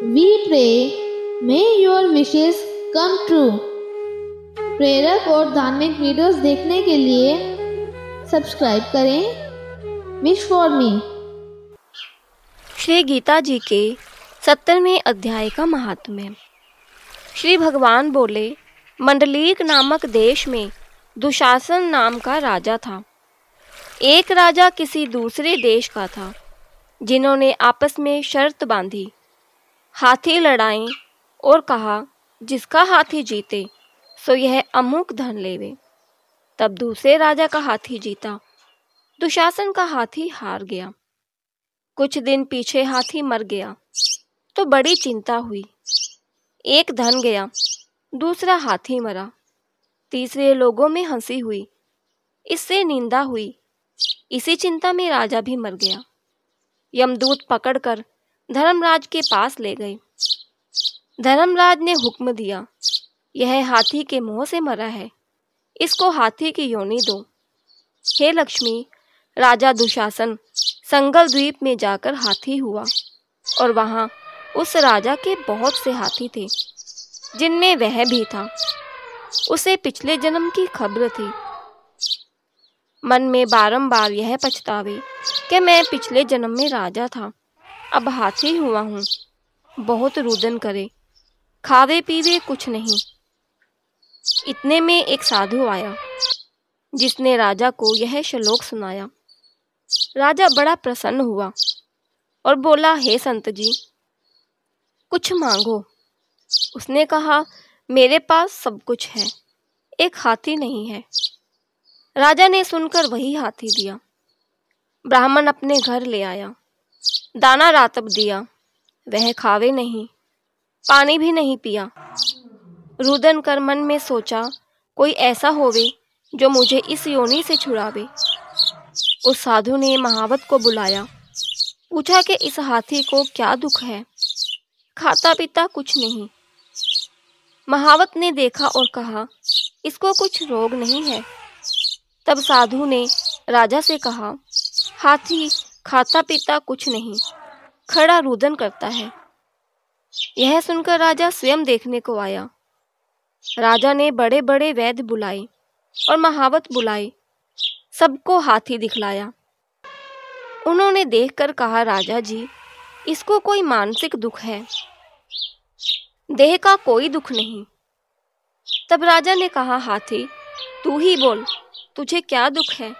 We pray, may your wishes come true. प्रेरक और धार्मिक वीडियोस देखने के लिए सब्सक्राइब करें। Wish for me. Shri Gita ji के 70वें अध्याय का महात्म्य। श्री भगवान बोले, मंडलीक नामक देश में दुशासन नाम का राजा था। एक राजा किसी दूसरे देश का था, जिन्होंने आपस में शर्त बांधी, हाथी लड़ाएं और कहा, जिसका हाथी जीते सो यह अमुक धन लेवे। तब दूसरे राजा का हाथी जीता, दुशासन का हाथी हार गया। कुछ दिन पीछे हाथी मर गया तो बड़ी चिंता हुई। एक धन गया, दूसरा हाथी मरा, तीसरे लोगों में हंसी हुई, इससे निंदा हुई। इसी चिंता में राजा भी मर गया। यमदूत पकड़कर धर्मराज के पास ले गए। धर्मराज ने हुक्म दिया, यह हाथी के मुंह से मरा है, इसको हाथी की योनि दो। हे लक्ष्मी, राजा दुशासन संगल द्वीप में जाकर हाथी हुआ और वहाँ उस राजा के बहुत से हाथी थे, जिनमें वह भी था। उसे पिछले जन्म की खबर थी। मन में बारंबार यह पछतावे कि मैं पिछले जन्म में राजा था, अब हाथी हुआ हूँ। बहुत रुदन करे, खावे पीवे कुछ नहीं। इतने में एक साधु आया, जिसने राजा को यह श्लोक सुनाया। राजा बड़ा प्रसन्न हुआ और बोला, हे संत जी, कुछ मांगो। उसने कहा, मेरे पास सब कुछ है, एक हाथी नहीं है। राजा ने सुनकर वही हाथी दिया। ब्राह्मण अपने घर ले आया, दाना रातब दिया, वह खावे नहीं, पानी भी नहीं पिया। रुदन कर मन में सोचा, कोई ऐसा होवे जो मुझे इस योनि से छुड़ावे। उस साधु ने महावत को बुलाया, पूछा कि इस हाथी को क्या दुख है, खाता पीता कुछ नहीं। महावत ने देखा और कहा, इसको कुछ रोग नहीं है। तब साधु ने राजा से कहा, हाथी खाता पीता कुछ नहीं, खड़ा रुदन करता है। यह सुनकर राजा स्वयं देखने को आया। राजा ने बड़े बड़े वैद्य बुलाए और महावत बुलाए, सबको हाथी दिखलाया। उन्होंने देखकर कहा, राजा जी, इसको कोई मानसिक दुख है, देह का कोई दुख नहीं। तब राजा ने कहा, हाथी तू ही बोल, तुझे क्या दुख है।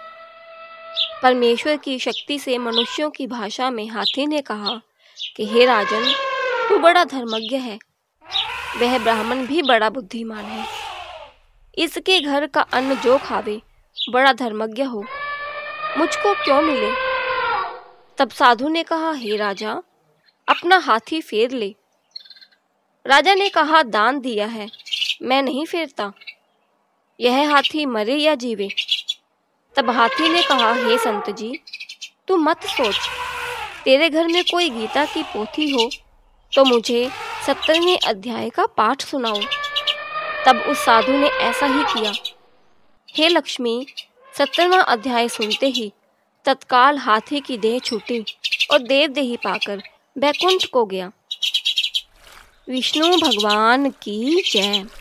परमेश्वर की शक्ति से मनुष्यों की भाषा में हाथी ने कहा कि हे राजन, तू बड़ा धर्मज्ञ है। वह ब्राह्मण भी बड़ा बुद्धिमान है। इसके घर का अन्न जो खावे, बड़ा धर्मज्ञ हो, मुझको क्यों मिले। तब साधु ने कहा, हे राजा, अपना हाथी फेर ले। राजा ने कहा, दान दिया है, मैं नहीं फेरता, यह हाथी मरे या जीवे। तब हाथी ने कहा, हे संत जी, तू मत सोच, तेरे घर में कोई गीता की पोथी हो तो मुझे 70वें अध्याय का पाठ सुनाओ। तब उस साधु ने ऐसा ही किया। हे लक्ष्मी, 70वां अध्याय सुनते ही तत्काल हाथी की देह छूटी और देवदेही पाकर बैकुंठ को गया। विष्णु भगवान की जय।